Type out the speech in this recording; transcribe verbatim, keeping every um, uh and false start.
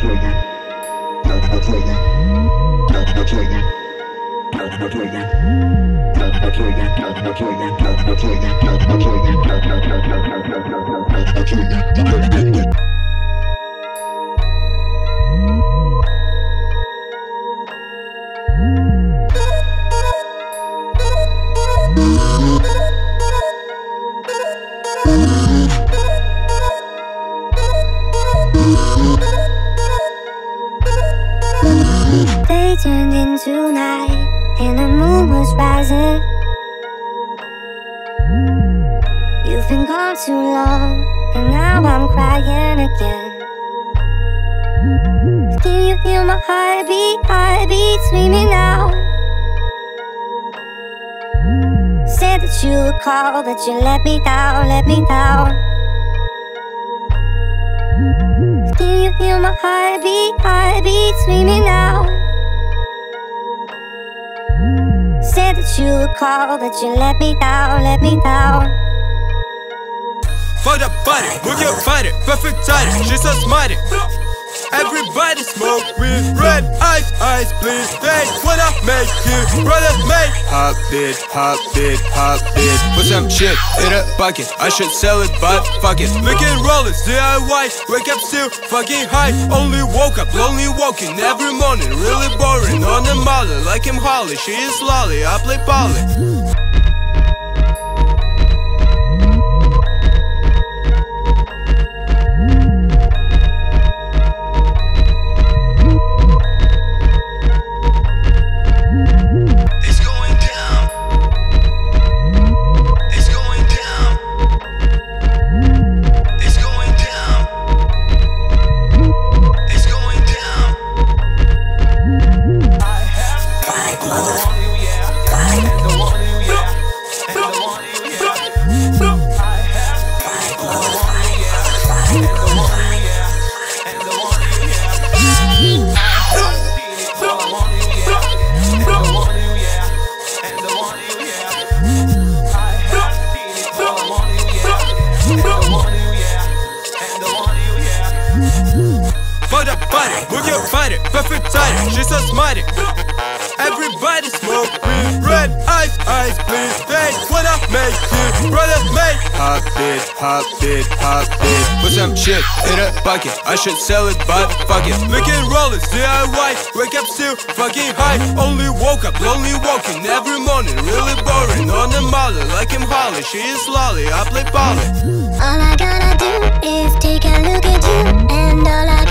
They turned into night, and the moon was rising. You've been gone too long, and now I'm crying again. Can you feel my heartbeat, heartbeat screaming out? Said that you would call, but you let me down, let me down. Can you feel my heartbeat, heartbeat screaming out? Said that you would call, but you let me down, let me down. For the body, move your body, perfect timing, she's so smarty. Everybody smoke weed, red eyes, eyes please. They wanna make you, brother make. Hop it, hop it, hop it. Put some shit in a bucket, I should sell it but fuck it. Making rollers, D I Y, wake up still fucking high. Only woke up, lonely walking every morning. Really boring, on the molly, like him Holly. She is lolly, I play Polly. Move your body, perfect timing, she's so smarty. Everybody smoke weed, red eyes, eyes please. They wanna make you, brother make. Hop it, hop it, hop it. Put some shit in a bucket, I should sell it but fuck it. Making rollers, D I Y, wake up still fucking high. Only woke up, lonely walking every morning. Really boring, on the molly, like him Holly. She is lolly, I play Polly. All I gotta do is take a look at you, and all I